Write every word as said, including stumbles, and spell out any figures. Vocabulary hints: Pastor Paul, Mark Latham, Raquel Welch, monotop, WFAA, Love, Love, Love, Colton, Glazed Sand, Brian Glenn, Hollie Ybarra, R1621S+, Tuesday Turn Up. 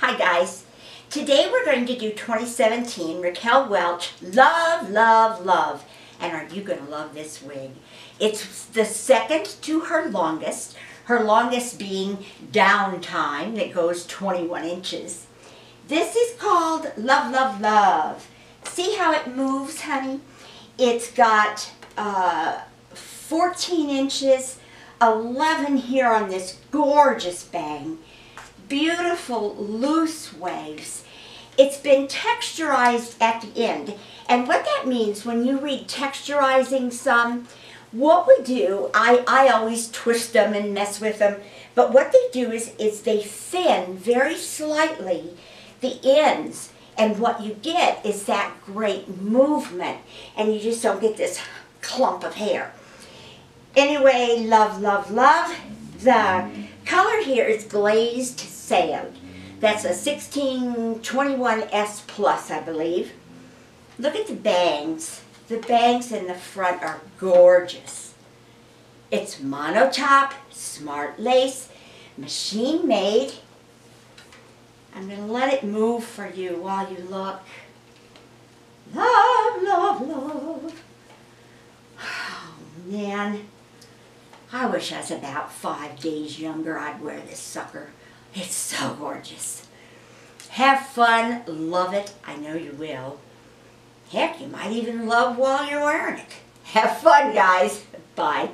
Hi guys, today we're going to do twenty seventeen Raquel Welch Love, Love, Love, and are you going to love this wig? It's the second to her longest, her longest being Downtime that goes twenty-one inches. This is called Love, Love, Love. See how it moves, honey? It's got uh, fourteen inches, eleven here on this gorgeous bang. Beautiful loose waves. It's been texturized at the end, and what that means when you read texturizing some, what we do, I, I always twist them and mess with them, but what they do is, is they thin very slightly the ends, and what you get is that great movement, and you just don't get this clump of hair. Anyway, love, love, love. The color here is Glazed Sand. That's a sixteen twenty-one S plus, I believe. Look at the bangs. The bangs in the front are gorgeous. It's monotop, smart lace, machine made. I'm going to let it move for you while you look. Love, love, love. Oh, man. I wish I was about five days younger. I'd wear this sucker. It's so gorgeous. Have fun. Love it. I know you will. Heck, you might even love while you're wearing it. Have fun, guys. Bye.